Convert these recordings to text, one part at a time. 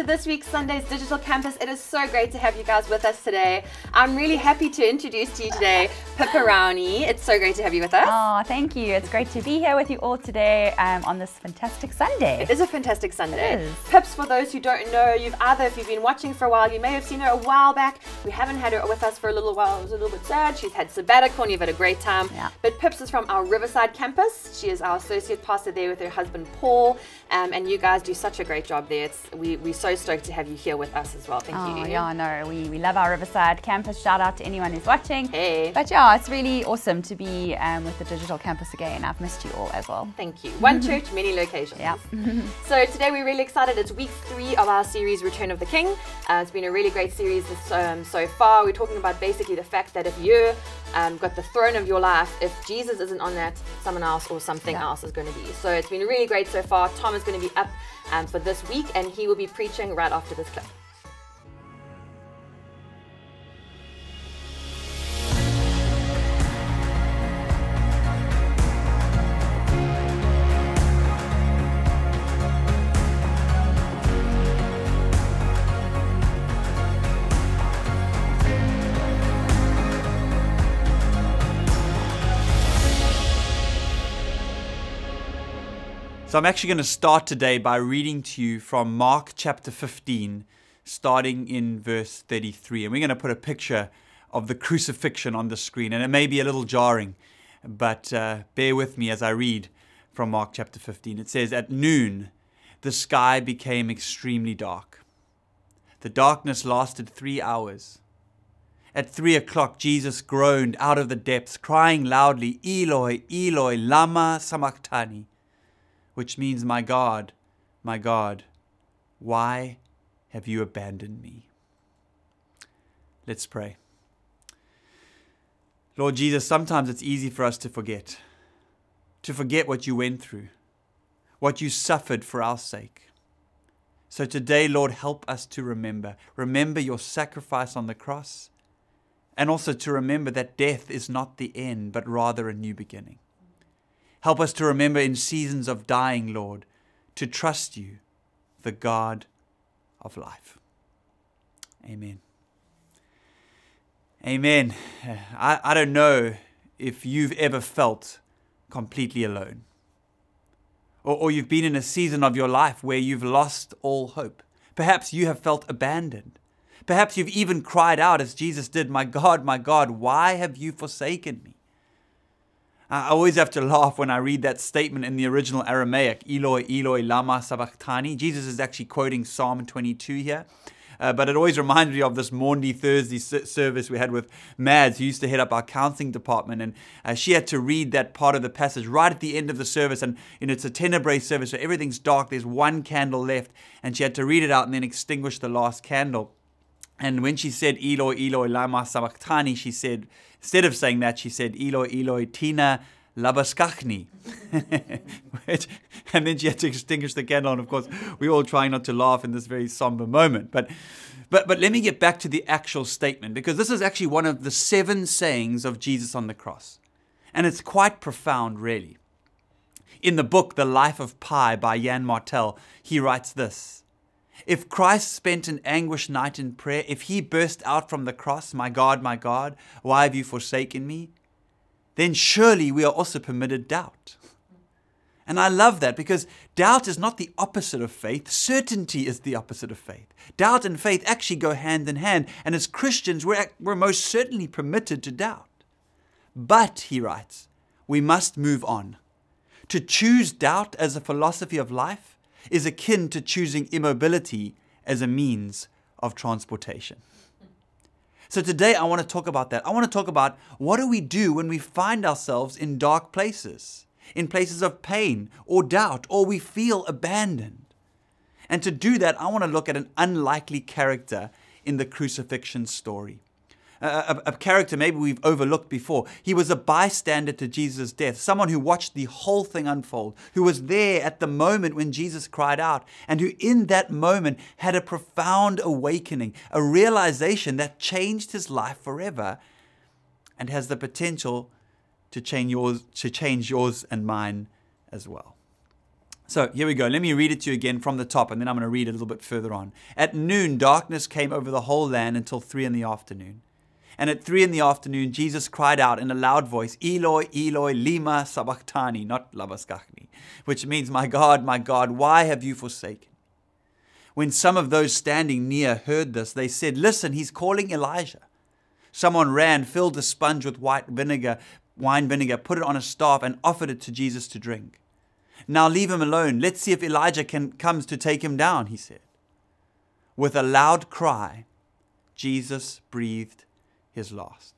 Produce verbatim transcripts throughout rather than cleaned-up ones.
to this week's Sunday's Digital Campus. It is so great to have you guys with us today. I'm really happy to introduce to you today Pippa Rowney. It's so great to have you with us. Oh, thank you. It's great to be here with you all today um, on this fantastic Sunday. It is a fantastic Sunday. It is. Pips, for those who don't know, you've either, if you've been watching for a while, you may have seen her a while back. We haven't had her with us for a little while. It was a little bit sad. She's had sabbatical and you've had a great time. Yeah. But Pips is from our Riverside Campus. She is our associate pastor there with her husband, Paul. Um, and you guys do such a great job there. It's, we, we're so stoked to have you here with us as well. Thank oh, you. Yeah, no, we, we love our Riverside Campus. Shout out to anyone who's watching. Hey. But yeah, it's really awesome to be um, with the Digital Campus again. I've missed you all as well. Thank you. One church, many locations. Yeah. So today we're really excited. It's week three of our series, Return of the King. Uh, it's been a really great series this, um, so far. We're talking about basically the fact that if you um, got the throne of your life, if Jesus isn't on that, someone else or something yeah. else is going to be. So it's been really great so far. Tom is going to be up um, for this week and he will be preaching right after this clip. So I'm actually going to start today by reading to you from Mark chapter fifteen, starting in verse thirty-three. And we're going to put a picture of the crucifixion on the screen. And it may be a little jarring, but uh, bear with me as I read from Mark chapter fifteen. It says, "At noon, the sky became extremely dark. The darkness lasted three hours. At three o'clock, Jesus groaned out of the depths, crying loudly, 'Eloi, Eloi, lama sabachthani,' which means, 'My God, my God, why have you abandoned me?'" Let's pray. Lord Jesus, sometimes it's easy for us to forget, to forget what you went through, what you suffered for our sake. So today, Lord, help us to remember. Remember your sacrifice on the cross, and also to remember that death is not the end, but rather a new beginning. Help us to remember in seasons of dying, Lord, to trust you, the God of life. Amen. Amen. I, I don't know if you've ever felt completely alone. Or, or you've been in a season of your life where you've lost all hope. Perhaps you have felt abandoned. Perhaps you've even cried out as Jesus did, "My God, my God, why have you forsaken me?" I always have to laugh when I read that statement in the original Aramaic, "Eloi, Eloi, lama sabachthani." Jesus is actually quoting Psalm twenty-two here. Uh, but it always reminds me of this Maundy Thursday service we had with Mads, who used to head up our counseling department. And uh, she had to read that part of the passage right at the end of the service. And you know, it's a tenebrae service, so everything's dark. There's one candle left. And she had to read it out and then extinguish the last candle. And when she said, "Eloi, Eloi, lama samakhtani," she said, instead of saying that, she said, "Eloi, Eloi, tina labaskakhani." And then she had to extinguish the candle. And of course, we all try not to laugh in this very somber moment. But, but, but let me get back to the actual statement, because this is actually one of the seven sayings of Jesus on the cross. And it's quite profound, really. In the book, The Life of Pi by Yann Martel, he writes this: "If Christ spent an anguished night in prayer, if he burst out from the cross, 'My God, my God, why have you forsaken me?' then surely we are also permitted doubt." And I love that, because doubt is not the opposite of faith. Certainty is the opposite of faith. Doubt and faith actually go hand in hand. And as Christians, we're, we're most certainly permitted to doubt. "But," he writes, "we must move on. To choose doubt as a philosophy of life is akin to choosing immobility as a means of transportation." So today I want to talk about that. I want to talk about, what do we do when we find ourselves in dark places, in places of pain or doubt, or we feel abandoned? And to do that, I want to look at an unlikely character in the crucifixion story. A, a, a character maybe we've overlooked before. He was a bystander to Jesus' death, someone who watched the whole thing unfold, who was there at the moment when Jesus cried out, and who in that moment had a profound awakening, a realization that changed his life forever and has the potential to change yours, to change yours and mine as well. So here we go. Let me read it to you again from the top, and then I'm going to read a little bit further on. At noon, darkness came over the whole land until three in the afternoon. And at three in the afternoon, Jesus cried out in a loud voice, Eloi, Eloi, lama sabachthani, not labaskakhani, which means, my God, my God, why have you forsaken me? When some of those standing near heard this, they said, listen, he's calling Elijah. Someone ran, filled a sponge with white vinegar, wine vinegar, put it on a staff, and offered it to Jesus to drink. Now leave him alone. Let's see if Elijah can, comes to take him down, he said. With a loud cry, Jesus breathed his last.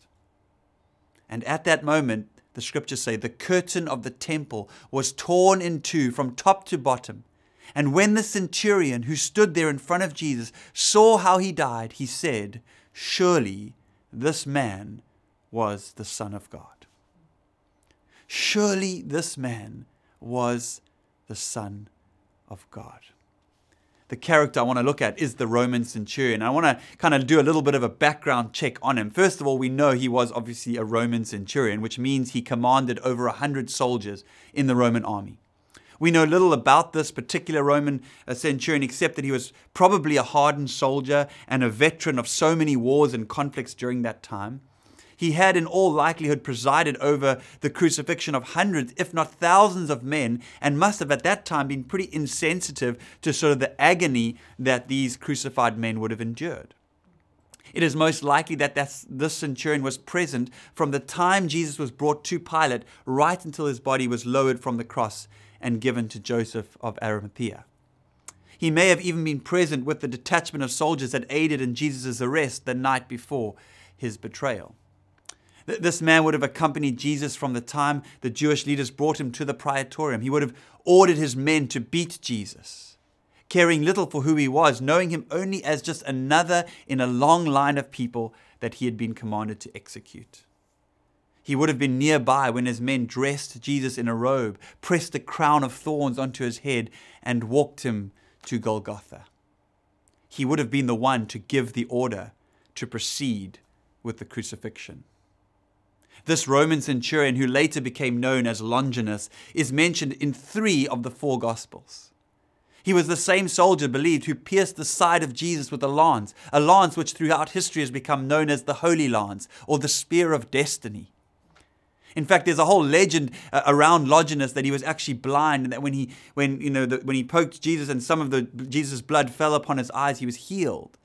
And at that moment, the scriptures say, the curtain of the temple was torn in two from top to bottom. And when the centurion who stood there in front of Jesus saw how he died, he said, surely this man was the Son of God. Surely this man was the Son of God. The character I want to look at is the Roman centurion. I want to kind of do a little bit of a background check on him. First of all, we know he was obviously a Roman centurion, which means he commanded over one hundred soldiers in the Roman army. We know little about this particular Roman centurion except that he was probably a hardened soldier and a veteran of so many wars and conflicts during that time. He had in all likelihood presided over the crucifixion of hundreds, if not thousands of men, and must have at that time been pretty insensitive to sort of the agony that these crucified men would have endured. It is most likely that this centurion was present from the time Jesus was brought to Pilate right until his body was lowered from the cross and given to Joseph of Arimathea. He may have even been present with the detachment of soldiers that aided in Jesus' arrest the night before his betrayal. This man would have accompanied Jesus from the time the Jewish leaders brought him to the Praetorium. He would have ordered his men to beat Jesus, caring little for who he was, knowing him only as just another in a long line of people that he had been commanded to execute. He would have been nearby when his men dressed Jesus in a robe, pressed a crown of thorns onto his head, and walked him to Golgotha. He would have been the one to give the order to proceed with the crucifixion. This Roman centurion, who later became known as Longinus, is mentioned in three of the four Gospels. He was the same soldier believed who pierced the side of Jesus with a lance, a lance which throughout history has become known as the Holy Lance or the Spear of Destiny. In fact, there's a whole legend uh, around Longinus that he was actually blind, and that when he, when, you know, the, when he poked Jesus and some of the Jesus' blood fell upon his eyes, he was healed.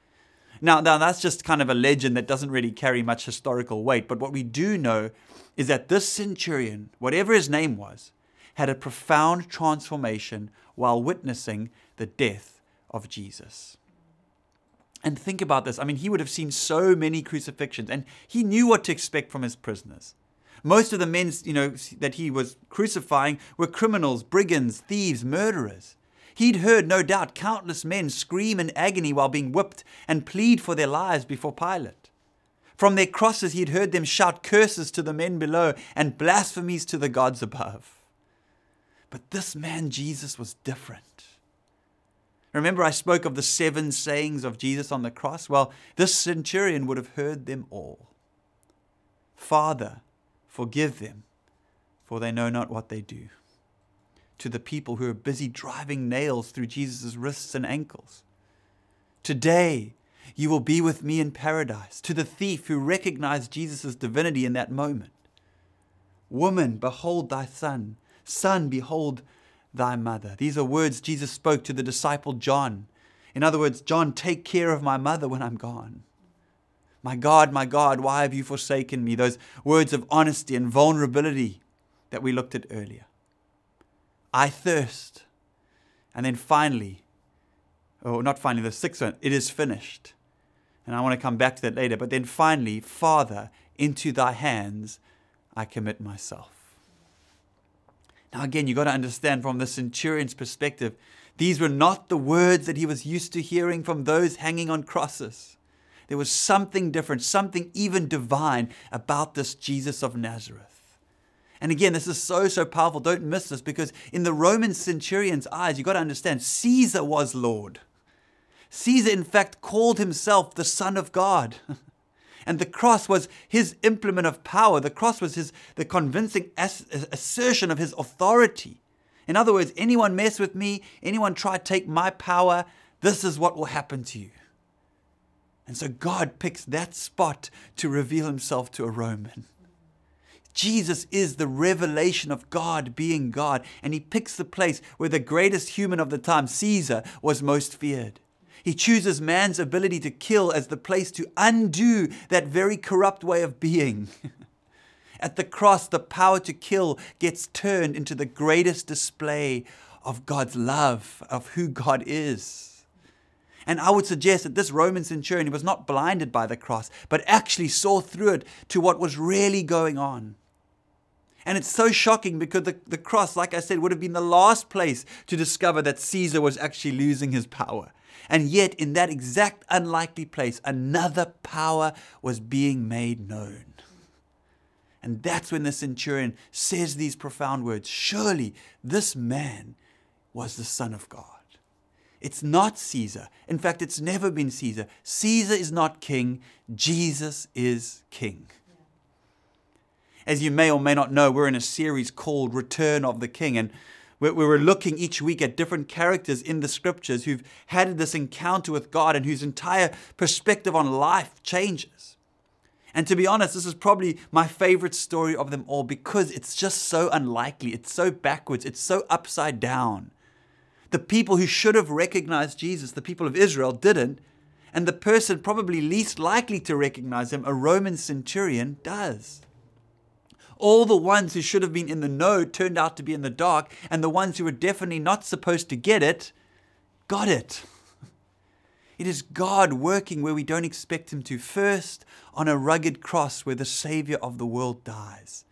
Now, now, that's just kind of a legend that doesn't really carry much historical weight. But what we do know is that this centurion, whatever his name was, had a profound transformation while witnessing the death of Jesus. And think about this. I mean, he would have seen so many crucifixions, and he knew what to expect from his prisoners. Most of the men, you know, that he was crucifying were criminals, brigands, thieves, murderers. He'd heard, no doubt, countless men scream in agony while being whipped and plead for their lives before Pilate. From their crosses, he'd heard them shout curses to the men below and blasphemies to the gods above. But this man, Jesus, was different. Remember, I spoke of the seven sayings of Jesus on the cross? Well, this centurion would have heard them all. Father, forgive them, for they know not what they do. To the people who are busy driving nails through Jesus' wrists and ankles. Today, you will be with me in paradise. To the thief who recognized Jesus' divinity in that moment. Woman, behold thy son. Son, behold thy mother. These are words Jesus spoke to the disciple John. In other words, John, take care of my mother when I'm gone. My God, my God, why have you forsaken me? Those words of honesty and vulnerability that we looked at earlier. I thirst. And then finally, oh, not finally, the sixth one, it is finished. And I want to come back to that later. But then finally, Father, into thy hands I commit myself. Now again, you've got to understand from the centurion's perspective, these were not the words that he was used to hearing from those hanging on crosses. There was something different, something even divine about this Jesus of Nazareth. And again, this is so, so powerful. Don't miss this, because in the Roman centurion's eyes, you've got to understand, Caesar was Lord. Caesar, in fact, called himself the Son of God. And the cross was his implement of power. The cross was his, the convincing ass assertion of his authority. In other words, anyone mess with me, anyone try to take my power, this is what will happen to you. And so God picks that spot to reveal himself to a Roman. Jesus is the revelation of God being God, and he picks the place where the greatest human of the time, Caesar, was most feared. He chooses man's ability to kill as the place to undo that very corrupt way of being. At the cross, the power to kill gets turned into the greatest display of God's love, of who God is. And I would suggest that this Roman centurion was not blinded by the cross, but actually saw through it to what was really going on. And it's so shocking because the, the cross, like I said, would have been the last place to discover that Caesar was actually losing his power. And yet, in that exact unlikely place, another power was being made known. And that's when the centurion says these profound words. Surely this man was the Son of God. It's not Caesar. In fact, it's never been Caesar. Caesar is not king. Jesus is king. As you may or may not know, we're in a series called Return of the King. And we were looking each week at different characters in the scriptures who've had this encounter with God and whose entire perspective on life changes. And to be honest, this is probably my favorite story of them all because it's just so unlikely. It's so backwards. It's so upside down. The people who should have recognized Jesus, the people of Israel, didn't. And the person probably least likely to recognize him, a Roman centurion, does. All the ones who should have been in the know turned out to be in the dark. And the ones who were definitely not supposed to get it, got it. It is God working where we don't expect him to. First, on a rugged cross where the Savior of the world dies.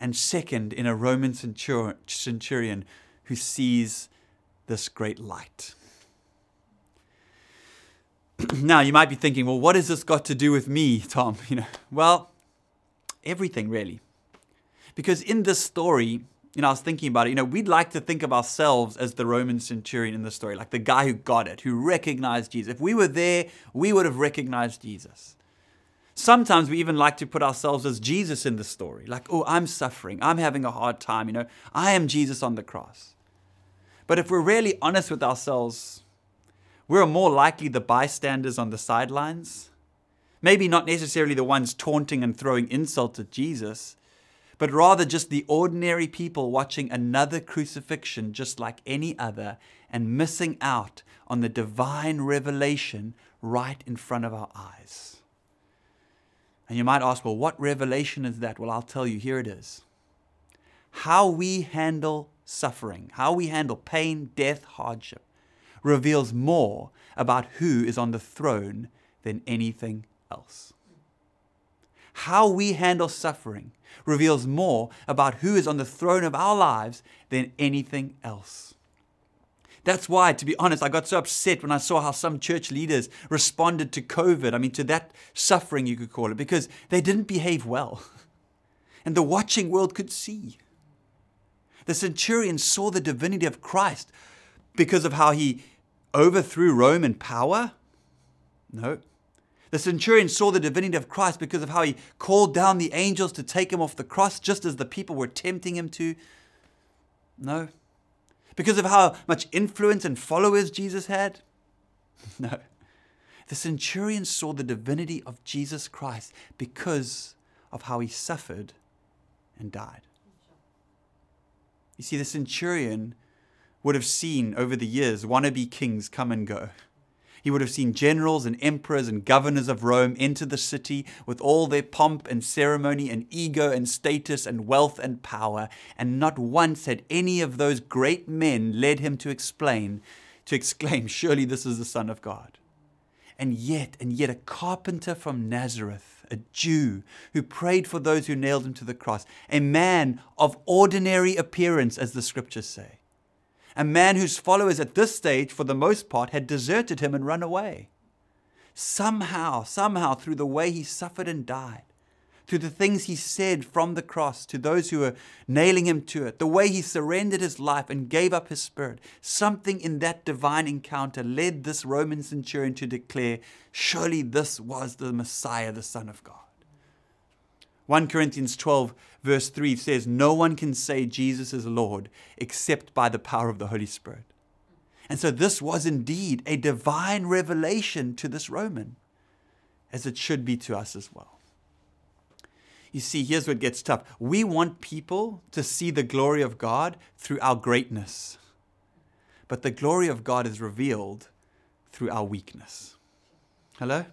And second, in a Roman centurion who sees this great light. Now, you might be thinking, well, what has this got to do with me, Tom? You know, well, everything really. Because in this story, you know, I was thinking about it, you know, we'd like to think of ourselves as the Roman centurion in the story, like the guy who got it, who recognized Jesus. If we were there, we would have recognized Jesus. Sometimes we even like to put ourselves as Jesus in the story, like, oh, I'm suffering, I'm having a hard time, you know, I am Jesus on the cross. But if we're really honest with ourselves, we're more likely the bystanders on the sidelines. Maybe not necessarily the ones taunting and throwing insults at Jesus, but rather just the ordinary people watching another crucifixion just like any other and missing out on the divine revelation right in front of our eyes. And you might ask, well, what revelation is that? Well, I'll tell you, here it is. How we handle suffering, how we handle pain, death, hardship, reveals more about who is on the throne than anything else. How we handle suffering reveals more about who is on the throne of our lives than anything else. That's why, to be honest, I got so upset when I saw how some church leaders responded to COVID. I mean, to that suffering, you could call it, because they didn't behave well. And the watching world could see. The centurion saw the divinity of Christ because of how he overthrew Roman power? No. The centurion saw the divinity of Christ because of how he called down the angels to take him off the cross, just as the people were tempting him to. No. Because of how much influence and followers Jesus had. No. The centurion saw the divinity of Jesus Christ because of how he suffered and died. You see, the centurion would have seen over the years wannabe kings come and go. He would have seen generals and emperors and governors of Rome enter the city with all their pomp and ceremony and ego and status and wealth and power. And not once had any of those great men led him to explain, to exclaim, surely this is the Son of God. And yet, and yet a carpenter from Nazareth, a Jew who prayed for those who nailed him to the cross, a man of ordinary appearance, as the scriptures say. A man whose followers at this stage, for the most part, had deserted him and run away. Somehow, somehow, through the way he suffered and died, through the things he said from the cross to those who were nailing him to it, the way he surrendered his life and gave up his spirit, something in that divine encounter led this Roman centurion to declare, surely this was the Messiah, the Son of God. First Corinthians twelve verse three says, no one can say Jesus is Lord except by the power of the Holy Spirit. And so this was indeed a divine revelation to this Roman, as it should be to us as well. You see, here's what gets tough. We want people to see the glory of God through our greatness. But the glory of God is revealed through our weakness. Hello?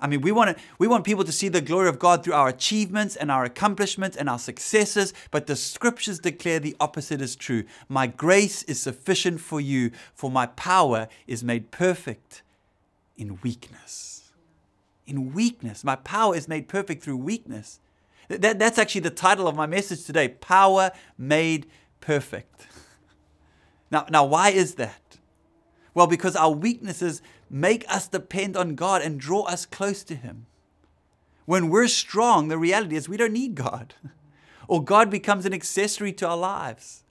I mean, we want to, we want people to see the glory of God through our achievements and our accomplishments and our successes, but the scriptures declare the opposite is true. My grace is sufficient for you, for my power is made perfect in weakness. In weakness. My power is made perfect through weakness. That, that's actually the title of my message today, Power Made Perfect. Now, now why is that? Well, because our weaknesses make us depend on God and draw us close to Him. When we're strong, the reality is we don't need God, or God becomes an accessory to our lives.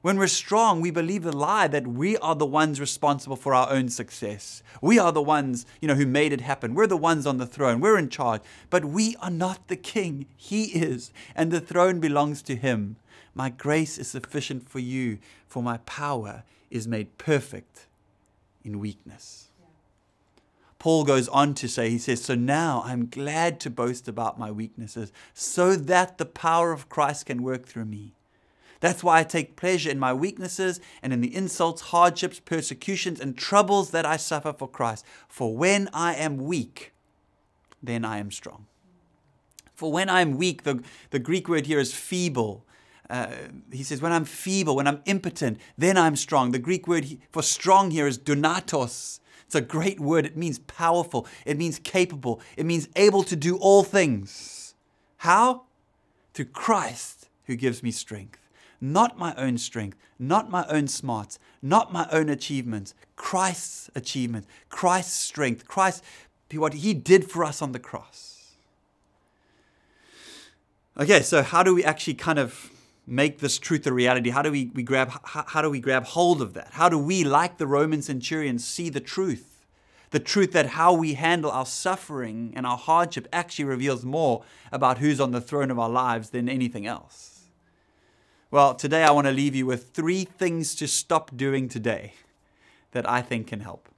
When we're strong, we believe the lie that we are the ones responsible for our own success. We are the ones, you know, who made it happen. We're the ones on the throne. We're in charge. But we are not the king. He is, and the throne belongs to Him. My grace is sufficient for you, for my power is made perfect in weakness. Paul goes on to say, he says, so now I'm glad to boast about my weaknesses so that the power of Christ can work through me. That's why I take pleasure in my weaknesses and in the insults, hardships, persecutions, and troubles that I suffer for Christ. For when I am weak, then I am strong. For when I am weak, the, the Greek word here is feeble. Uh, he says, when I'm feeble, when I'm impotent, then I'm strong. The Greek word for strong here is dunatos. It's a great word. It means powerful. It means capable. It means able to do all things. How? Through Christ who gives me strength. Not my own strength, not my own smarts, not my own achievements. Christ's achievements, Christ's strength, Christ, what He did for us on the cross. Okay, so how do we actually kind of make this truth a reality? How do we, we grab, how, how do we grab hold of that? How do we, like the Roman centurion, see the truth? The truth that how we handle our suffering and our hardship actually reveals more about who's on the throne of our lives than anything else. Well, today I want to leave you with three things to stop doing today that I think can help.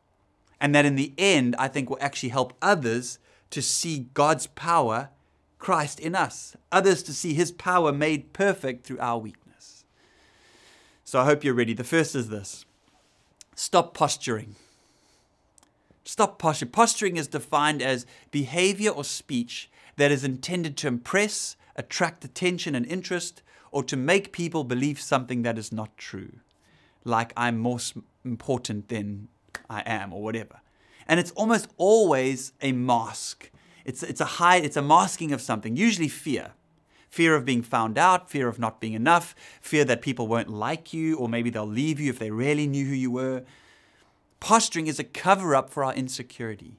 And that in the end, I think will actually help others to see God's power, Christ in us. Others to see His power made perfect through our weakness. So I hope you're ready. The first is this. Stop posturing. Stop posturing. Posturing is defined as behavior or speech that is intended to impress, attract attention and interest, or to make people believe something that is not true, like I'm more important than I am or whatever. And it's almost always a mask. It's, it's, a hide, it's a masking of something, usually fear. Fear of being found out, fear of not being enough, fear that people won't like you, or maybe they'll leave you if they really knew who you were. Posturing is a cover-up for our insecurity.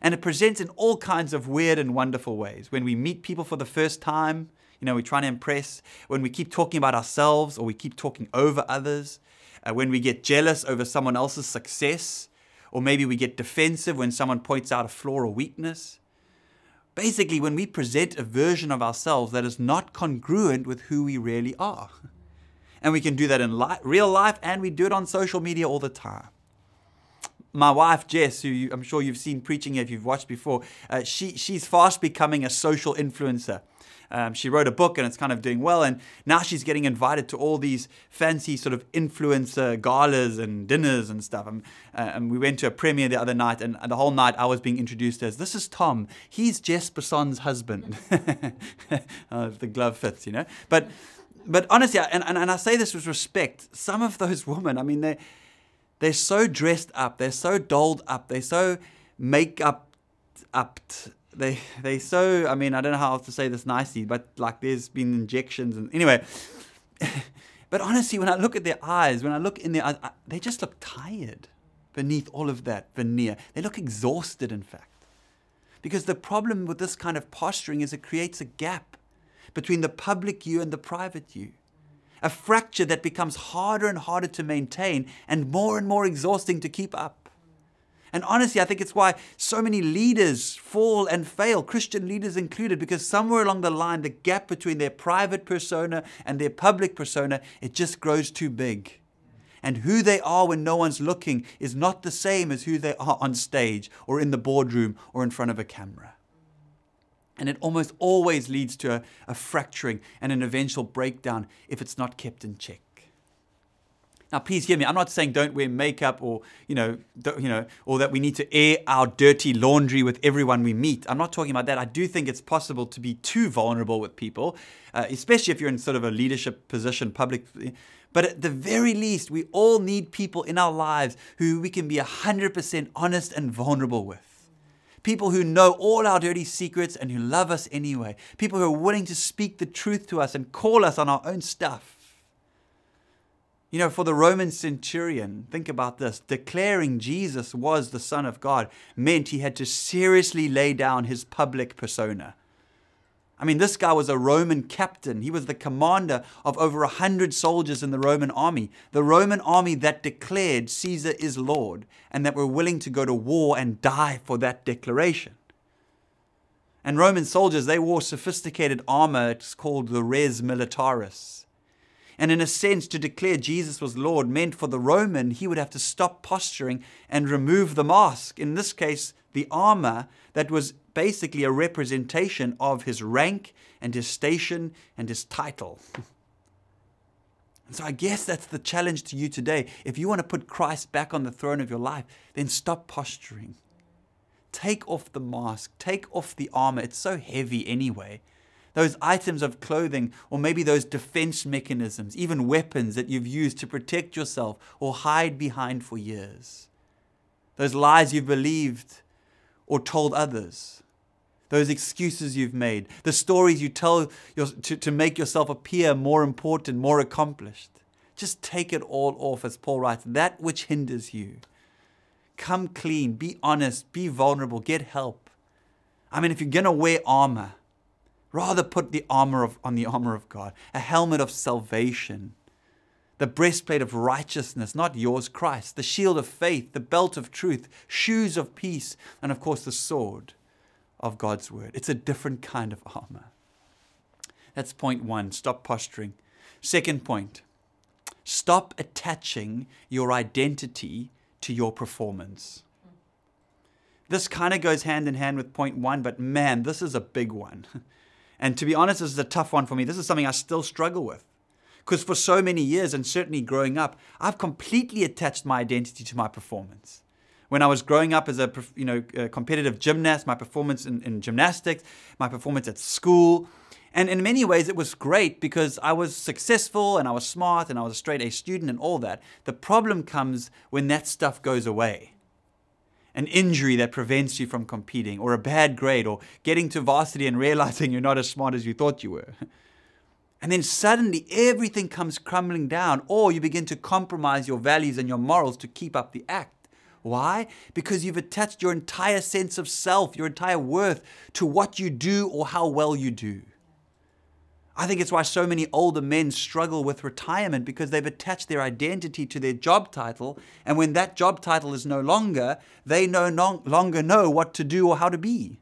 And it presents in all kinds of weird and wonderful ways. When we meet people for the first time, you know, we're trying to impress. When we keep talking about ourselves or we keep talking over others. Uh, when we get jealous over someone else's success. Or maybe we get defensive when someone points out a flaw or weakness. Basically, when we present a version of ourselves that is not congruent with who we really are. And we can do that in li- real life, and we do it on social media all the time. My wife, Jess, who you, I'm sure you've seen preaching if you've watched before, uh, she, she's fast becoming a social influencer. Um, she wrote a book and it's kind of doing well. And now she's getting invited to all these fancy sort of influencer galas and dinners and stuff. And, uh, and we went to a premiere the other night, and the whole night I was being introduced as, this is Tom. He's Jess Basson's husband. uh, if the glove fits, you know. But, but honestly, and, and, and I say this with respect, some of those women, I mean, they... They're so dressed up, they're so dolled up, they're so make-up-upped, they, they're so, I mean, I don't know how else to say this nicely, but like there's been injections and anyway. But honestly, when I look at their eyes, when I look in their eyes, I, they just look tired beneath all of that veneer. They look exhausted, in fact. Because the problem with this kind of posturing is it creates a gap between the public you and the private you. A fracture that becomes harder and harder to maintain and more and more exhausting to keep up. And honestly, I think it's why so many leaders fall and fail, Christian leaders included, because somewhere along the line, the gap between their private persona and their public persona, it just grows too big. And who they are when no one's looking is not the same as who they are on stage or in the boardroom or in front of a camera. And it almost always leads to a, a fracturing and an eventual breakdown if it's not kept in check. Now, please hear me. I'm not saying don't wear makeup or, you know, you know, or that we need to air our dirty laundry with everyone we meet. I'm not talking about that. I do think it's possible to be too vulnerable with people, uh, especially if you're in sort of a leadership position, public. But at the very least, we all need people in our lives who we can be one hundred percent honest and vulnerable with. People who know all our dirty secrets and who love us anyway. People who are willing to speak the truth to us and call us on our own stuff. You know, for the Roman centurion, think about this. Declaring Jesus was the Son of God meant he had to seriously lay down his public persona. I mean, this guy was a Roman captain. He was the commander of over one hundred soldiers in the Roman army. The Roman army that declared Caesar is Lord and that were willing to go to war and die for that declaration. And Roman soldiers, they wore sophisticated armor. It's called the res militaris. And in a sense, to declare Jesus was Lord meant for the Roman, he would have to stop posturing and remove the mask. In this case, the armor that was basically a representation of his rank and his station and his title. And so I guess that's the challenge to you today. If you want to put Christ back on the throne of your life, then stop posturing. Take off the mask. Take off the armor. It's so heavy anyway. Those items of clothing, or maybe those defense mechanisms, even weapons that you've used to protect yourself or hide behind for years. Those lies you've believed or told others. Those excuses you've made, the stories you tell your, to, to make yourself appear more important, more accomplished. Just take it all off, as Paul writes, that which hinders you. Come clean, be honest, be vulnerable, get help. I mean, if you're going to wear armor, rather put the armor of, on the armor of God, a helmet of salvation, the breastplate of righteousness, not yours, Christ, the shield of faith, the belt of truth, shoes of peace, and of course the sword of God's word. It's a different kind of armor. That's point one, stop posturing. Second point, stop attaching your identity to your performance. This kind of goes hand in hand with point one, but man, this is a big one. And to be honest, this is a tough one for me. This is something I still struggle with. Because for so many years, and certainly growing up, I've completely attached my identity to my performance. When I was growing up as a, you know, a competitive gymnast, my performance in, in gymnastics, my performance at school. And in many ways, it was great because I was successful and I was smart and I was a straight A student and all that. The problem comes when that stuff goes away. An injury that prevents you from competing, or a bad grade, or getting to varsity and realizing you're not as smart as you thought you were. And then suddenly everything comes crumbling down, or you begin to compromise your values and your morals to keep up the act. Why? Because you've attached your entire sense of self, your entire worth to what you do or how well you do. I think it's why so many older men struggle with retirement, because they've attached their identity to their job title. And when that job title is no longer, they no longer know what to do or how to be.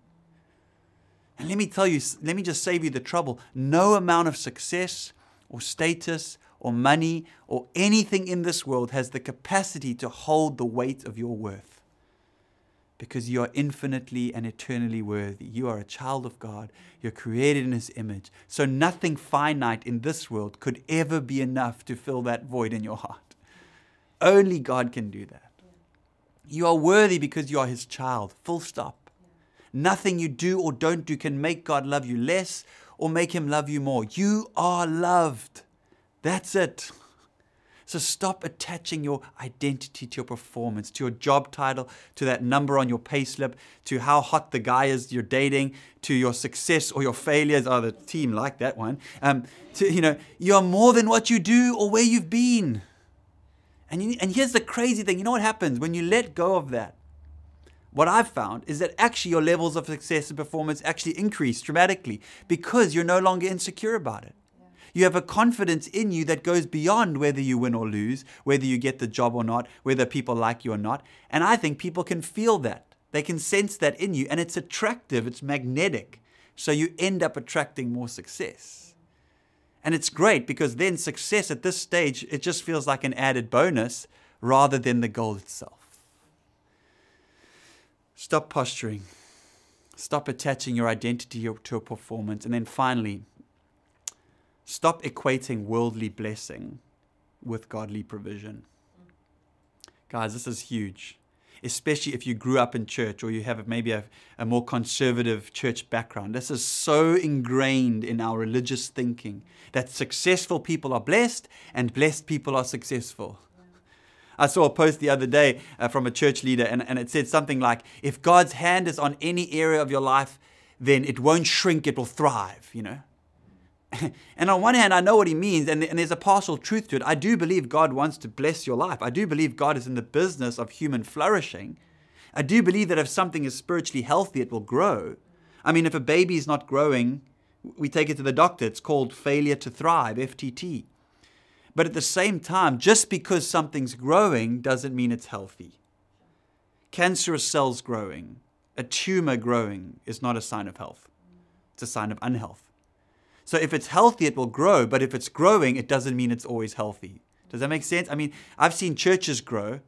And let me tell you, let me just save you the trouble. No amount of success or status or money, or anything in this world has the capacity to hold the weight of your worth. Because you are infinitely and eternally worthy. You are a child of God. You're created in His image. So nothing finite in this world could ever be enough to fill that void in your heart. Only God can do that. You are worthy because you are His child. Full stop. Nothing you do or don't do can make God love you less or make Him love you more. You are loved. That's it. So stop attaching your identity to your performance, to your job title, to that number on your payslip, to how hot the guy is you're dating, to your success or your failures. Oh, the team liked that one. Um, to, you know, you're more than what you do or where you've been. And, you, and here's the crazy thing. You know what happens when you let go of that? What I've found is that actually your levels of success and performance actually increase dramatically because you're no longer insecure about it. You have a confidence in you that goes beyond whether you win or lose, whether you get the job or not, whether people like you or not. And I think people can feel that. They can sense that in you, and it's attractive, it's magnetic. So you end up attracting more success. And it's great because then success at this stage, it just feels like an added bonus rather than the goal itself. Stop posturing. Stop attaching your identity to a performance. And then finally, stop equating worldly blessing with godly provision. Guys, this is huge, especially if you grew up in church or you have maybe a, a more conservative church background. This is so ingrained in our religious thinking that successful people are blessed and blessed people are successful. I saw a post the other day uh, from a church leader, and, and it said something like, if God's hand is on any area of your life, then it won't shrink, it will thrive, you know. And on one hand, I know what he means, and, and there's a partial truth to it. I do believe God wants to bless your life. I do believe God is in the business of human flourishing. I do believe that if something is spiritually healthy, it will grow. I mean, if a baby is not growing, we take it to the doctor. It's called failure to thrive, F T T. But at the same time, just because something's growing doesn't mean it's healthy. Cancerous cells growing, a tumor growing is not a sign of health. It's a sign of unhealth. So if it's healthy, it will grow. But if it's growing, it doesn't mean it's always healthy. Does that make sense? I mean, I've seen churches grow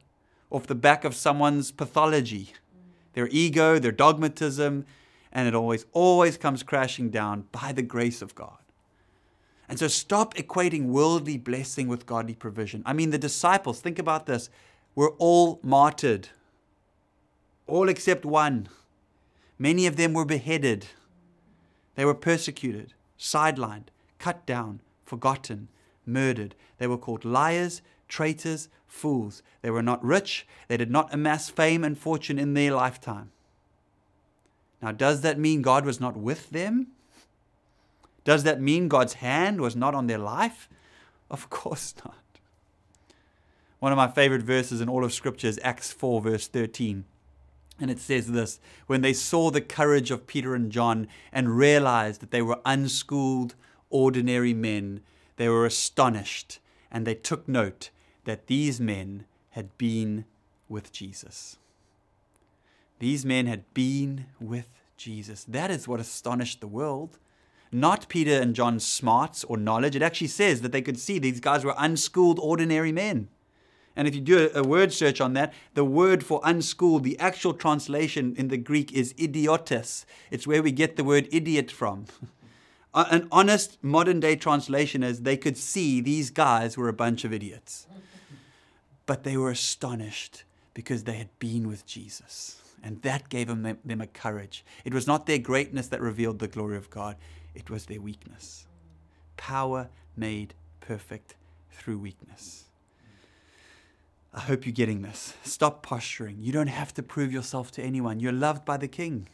off the back of someone's pathology, their ego, their dogmatism, and it always, always comes crashing down by the grace of God. And so stop equating worldly blessing with godly provision. I mean, the disciples, think about this, were all martyred, all except one. Many of them were beheaded. They were persecuted, sidelined, cut down, forgotten, murdered. They were called liars, traitors, fools. They were not rich. They did not amass fame and fortune in their lifetime. Now, does that mean God was not with them? Does that mean God's hand was not on their life? Of course not. One of my favorite verses in all of Scripture is Acts four, verse thirteen. And it says this, when they saw the courage of Peter and John and realized that they were unschooled, ordinary men, they were astonished, and they took note that these men had been with Jesus. These men had been with Jesus. That is what astonished the world. Not Peter and John's smarts or knowledge. It actually says that they could see these guys were unschooled, ordinary men. And if you do a word search on that, the word for unschooled, the actual translation in the Greek is idiotes. It's where we get the word idiot from. An honest modern day translation is they could see these guys were a bunch of idiots. But they were astonished because they had been with Jesus. And that gave them, them a courage. It was not their greatness that revealed the glory of God. It was their weakness. Power made perfect through weakness. I hope you're getting this. Stop posturing. You don't have to prove yourself to anyone. You're loved by the King.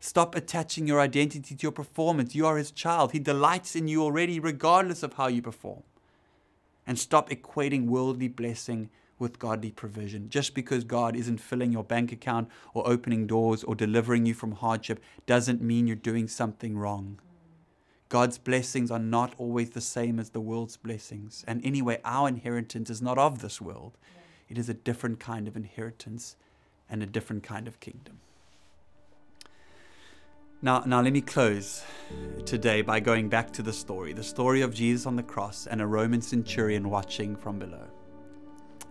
Stop attaching your identity to your performance. You are his child. He delights in you already, regardless of how you perform. And stop equating worldly blessing with godly provision. Just because God isn't filling your bank account or opening doors or delivering you from hardship doesn't mean you're doing something wrong. God's blessings are not always the same as the world's blessings. And anyway, our inheritance is not of this world. It is a different kind of inheritance and a different kind of kingdom. Now, now let me close today by going back to the story, the story of Jesus on the cross and a Roman centurion watching from below.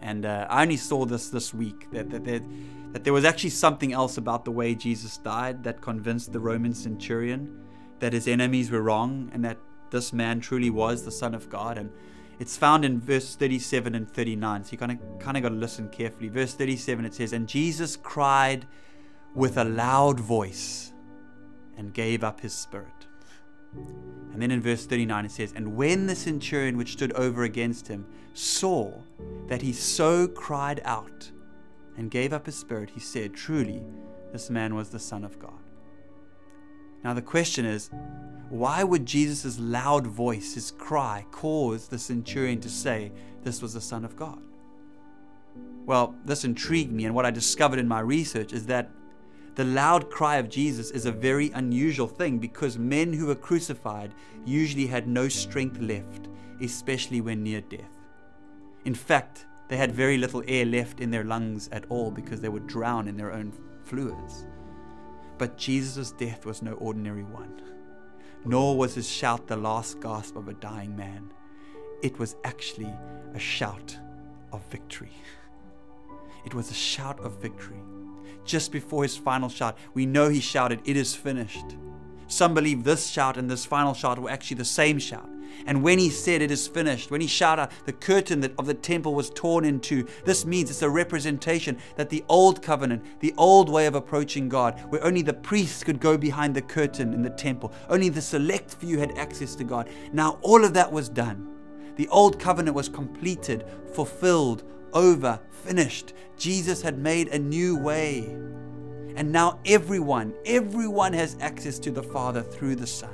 And uh, I only saw this this week, that, that, that, that there was actually something else about the way Jesus died that convinced the Roman centurion that his enemies were wrong and that this man truly was the Son of God. And it's found in verse thirty-seven and thirty-nine. So you kind of, kind of got to listen carefully. Verse thirty-seven, it says, and Jesus cried with a loud voice and gave up his spirit. And then in verse thirty-nine, it says, and when the centurion which stood over against him saw that he so cried out and gave up his spirit, he said, truly, this man was the Son of God. Now the question is, why would Jesus' loud voice, his cry, cause the centurion to say this was the Son of God? Well, this intrigued me, and what I discovered in my research is that The loud cry of Jesus is a very unusual thing because men who were crucified usually had no strength left, especially when near death. In fact, they had very little air left in their lungs at all because they would drown in their own fluids. But Jesus' death was no ordinary one, nor was his shout the last gasp of a dying man. It was actually a shout of victory. It was a shout of victory. Just before his final shout, we know he shouted, "It is finished." Some believe this shout and this final shout were actually the same shout. And when he said, "It is finished," when he shouted, the curtain of the temple was torn in two. This means it's a representation that the old covenant, the old way of approaching God, where only the priests could go behind the curtain in the temple, only the select few had access to God. Now all of that was done. The old covenant was completed, fulfilled, over, finished. Jesus had made a new way. And now everyone, everyone has access to the Father through the Son.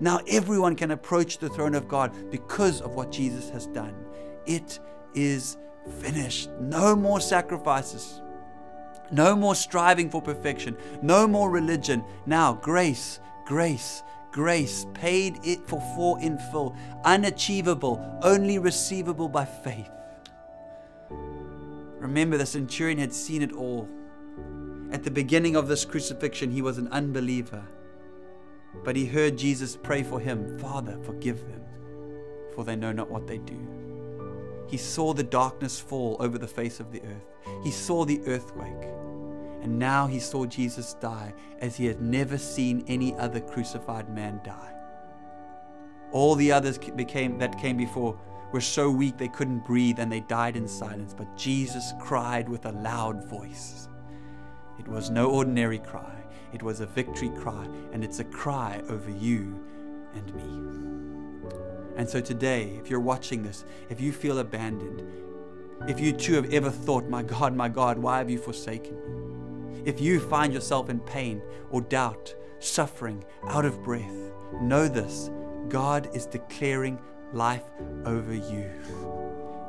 Now everyone can approach the throne of God because of what Jesus has done. It is finished. No more sacrifices. No more striving for perfection. No more religion. Now grace, grace, grace, paid it for for in full, unachievable, only receivable by faith. Remember, the centurion had seen it all. At the beginning of this crucifixion, he was an unbeliever. But he heard Jesus pray for him, "Father, forgive them, for they know not what they do." He saw the darkness fall over the face of the earth. He saw the earthquake. And now he saw Jesus die as he had never seen any other crucified man die. All the others became, that came before were so weak they couldn't breathe and they died in silence. But Jesus cried with a loud voice. It was no ordinary cry. It was a victory cry, and it's a cry over you and me. And so today, if you're watching this, if you feel abandoned, if you too have ever thought, "My God, my God, why have you forsaken me?" If you find yourself in pain or doubt, suffering, out of breath, know this: God is declaring life over you.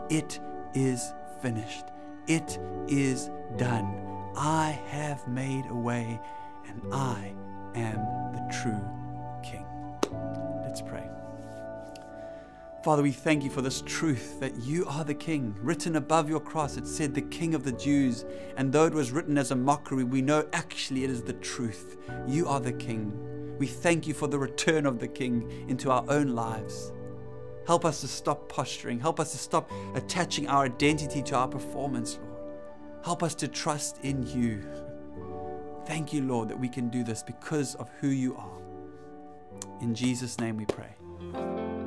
It is finished. It is done. I have made a way, and I am the true King. Let's pray. Father, we thank you for this truth that you are the King. Written above your cross, it said the King of the Jews. And though it was written as a mockery, we know actually it is the truth. You are the King. We thank you for the return of the King into our own lives. Help us to stop posturing. Help us to stop attaching our identity to our performance, Lord. Help us to trust in you. Thank you, Lord, that we can do this because of who you are. In Jesus' name we pray. Amen.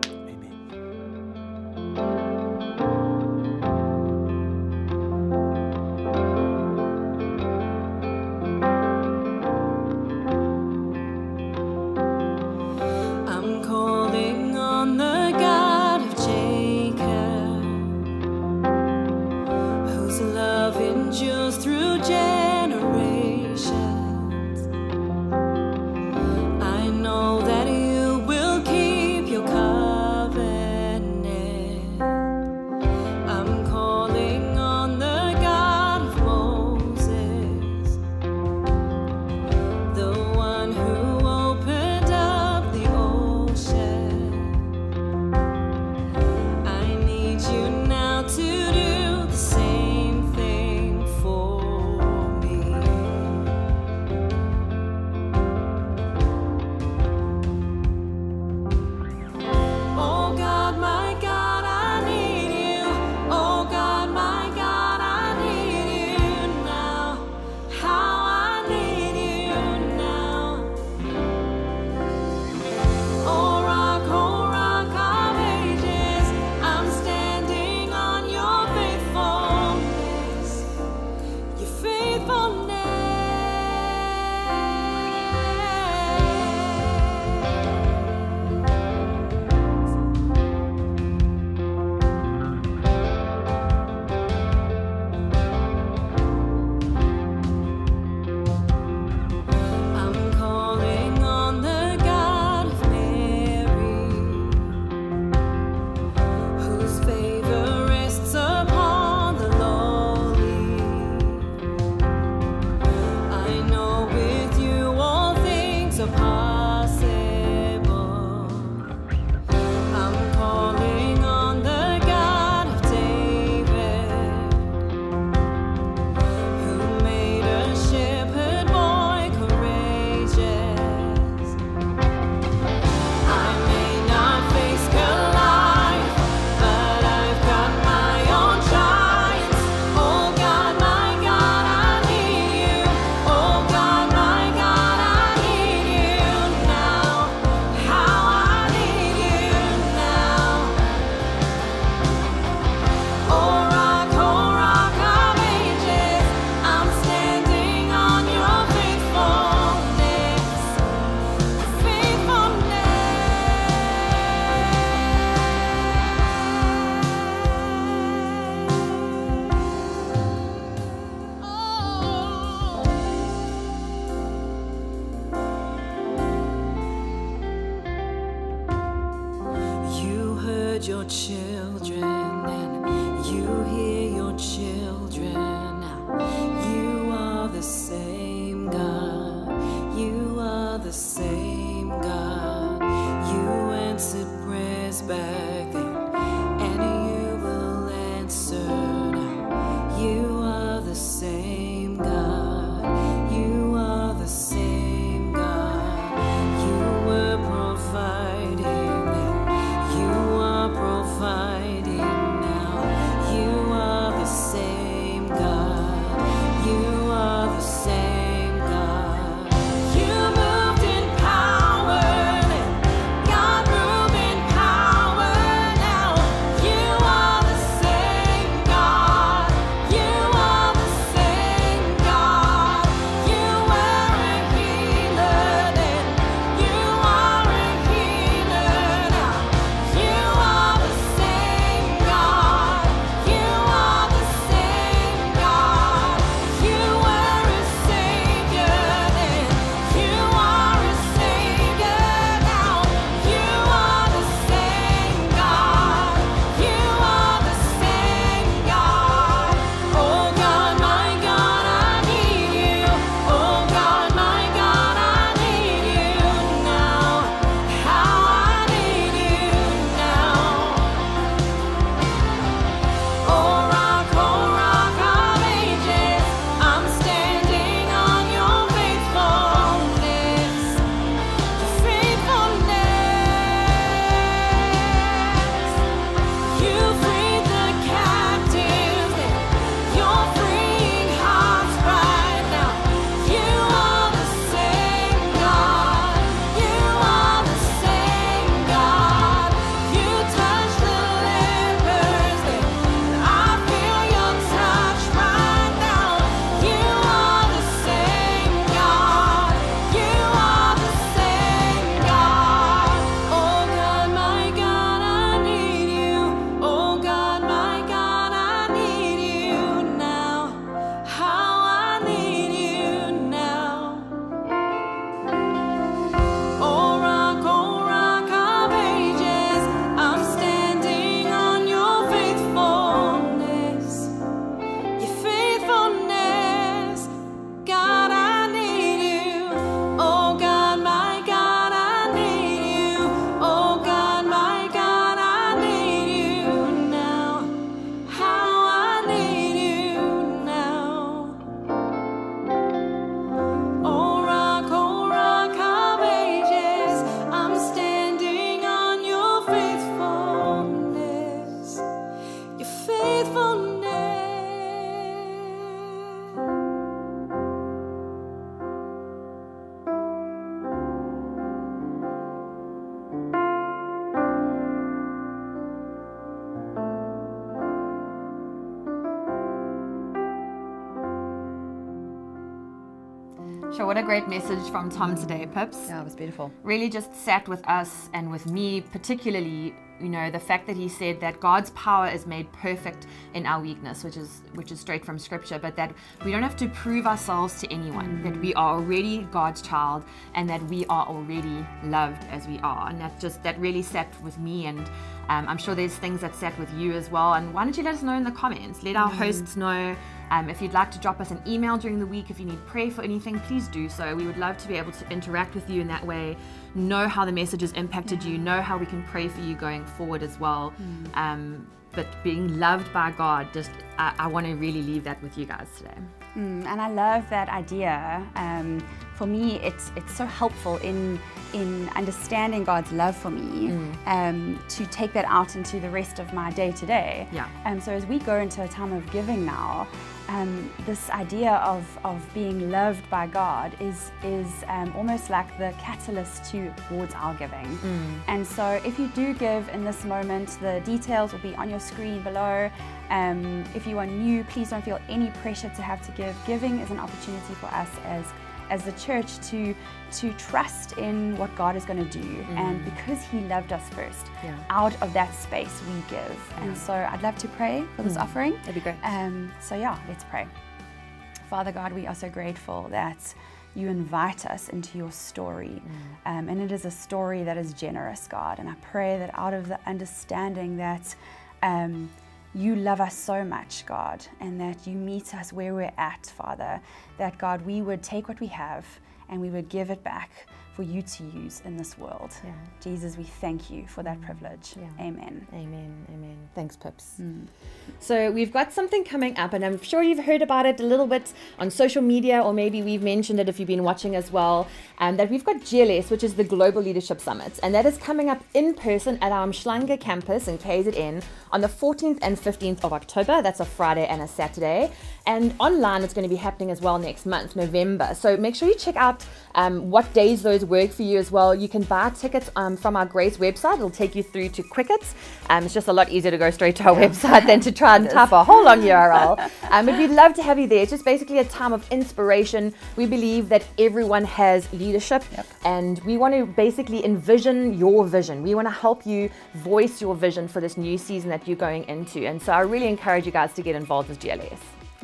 Generations, I know that you will keep your covenant. heard your children, and you hear your children. You are the same God. You are the same God. You answered prayers back then, and you will answer now. You are the same God. You are the same God. You were providing then. You are providing now. You are the same God. You are the same. So what a great message from Tom today, Pips. Yeah, it was beautiful. Really just sat with us and with me particularly, you know, the fact that he said that God's power is made perfect in our weakness, which is which is straight from Scripture, but that we don't have to prove ourselves to anyone, mm. that we are already God's child and that we are already loved as we are. And that just, that really sat with me, and um, I'm sure there's things that sat with you as well. And why don't you let us know in the comments, let our mm. hosts know. Um, if you'd like to drop us an email during the week, if you need prayer for anything, please do so. We would love to be able to interact with you in that way, know how the message has impacted yeah. you, know how we can pray for you going forward as well. Mm. Um, but being loved by God, just I, I want to really leave that with you guys today. Mm, and I love that idea. Um, for me, it's it's so helpful in in understanding God's love for me, mm. um, to take that out into the rest of my day to day. Yeah. Um, so as we go into a time of giving now, Um, this idea of, of being loved by God is, is um, almost like the catalyst to, towards our giving. Mm. And so if you do give in this moment, the details will be on your screen below. Um, if you are new, please don't feel any pressure to have to give. Giving is an opportunity for us as as the church to to trust in what God is going to do, mm. and because he loved us first, yeah. out of that space we give. Yeah. And so I'd love to pray for this mm. offering. That'd be great. Um, so yeah, let's pray. Father God, we are so grateful that you invite us into your story. Mm. Um, and it is a story that is generous, God. And I pray that out of the understanding that um, you love us so much, God, and that you meet us where we're at, Father, that, God, we would take what we have and we would give it back for you to use in this world. Yeah. Jesus, we thank you for that privilege. Yeah. Amen. Amen. Amen. Thanks, Pips. Mm. So we've got something coming up, and I'm sure you've heard about it a little bit on social media, or maybe we've mentioned it if you've been watching as well, um, that we've got G L S, which is the Global Leadership Summit, and that is coming up in person at our Schlange campus in K Z N on the fourteenth and fifteenth of October. That's a Friday and a Saturday. And online, it's going to be happening as well next month, November. So make sure you check out um, what days those work for you as well. You can buy tickets um, from our Grace website. It'll take you through to Quickets. Um, it's just a lot easier to go straight to our website than to try and type a whole long U R L. Um, but we'd love to have you there. It's just basically a time of inspiration. We believe that everyone has leadership, yep. and we want to basically envision your vision. We want to help you voice your vision for this new season that you're going into. And so I really encourage you guys to get involved with G L S.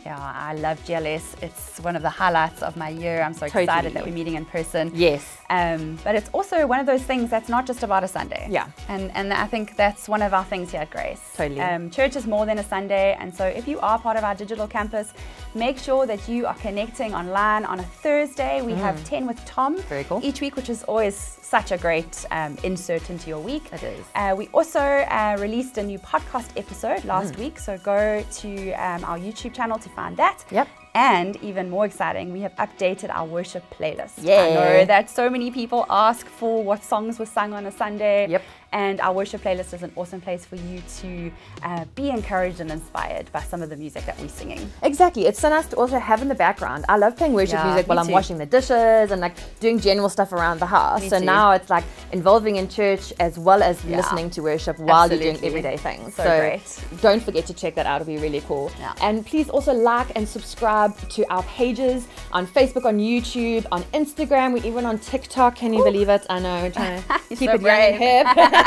Yeah, I love G L S. It's one of the highlights of my year. I'm so totally. excited that we're meeting in person. Yes. Um, but it's also one of those things that's not just about a Sunday. Yeah. And and I think that's one of our things here at Grace. Totally. Um, church is more than a Sunday. And so if you are part of our digital campus, make sure that you are connecting online on a Thursday. We mm. have ten with Tom. Very cool. Each week, which is always such a great um, insert into your week. It is. Uh, we also uh, released a new podcast episode last mm. week. So go to um, our YouTube channel to find that. Yep. And even more exciting, we have updated our worship playlist. Yay. I know that so many people ask for what songs were sung on a Sunday. Yep. And our worship playlist is an awesome place for you to uh, be encouraged and inspired by some of the music that we're singing. Exactly. It's so nice to also have in the background. I love playing worship yeah, music while I'm too. washing the dishes and like doing general stuff around the house. Me so too. Now it's like involving in church as well as yeah. listening to worship while Absolutely. you're doing everyday things. So, so great. Don't forget to check that out. It'll be really cool. Yeah. And please also like and subscribe to our pages on Facebook, on YouTube, on Instagram. We're even on TikTok. Can you Ooh. believe it? I know. We're trying to keep so it young and hip.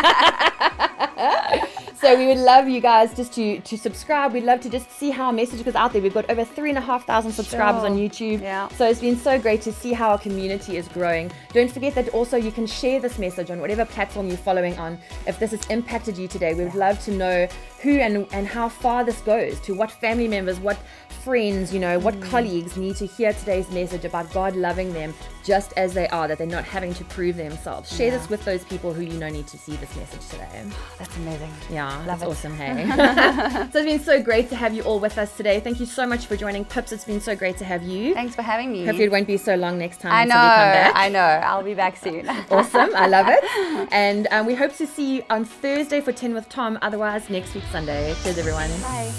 So we would love you guys just to to subscribe. We'd love to just see how our message goes out there. We've got over three and a half thousand subscribers sure. on YouTube. Yeah. So it's been so great to see how our community is growing. Don't forget that also you can share this message on whatever platform you're following on. If this has impacted you today, we would love to know who and, and how far this goes, to what family members, what friends, you know, what mm. colleagues need to hear today's message about God loving them just as they are, that they're not having to prove themselves. Share yeah. this with those people who you know need to see this message today. Oh, that's amazing. Yeah, Love that's it. awesome, hey? So it's been so great to have you all with us today. Thank you so much for joining, Pips. It's been so great to have you. Thanks for having me. Hopefully it won't be so long next time. I know, come back. I know. I'll be back soon. Awesome. I love it. And um, we hope to see you on Thursday for ten with Tom. Otherwise, next week, Sunday. Cheers, everyone. Bye.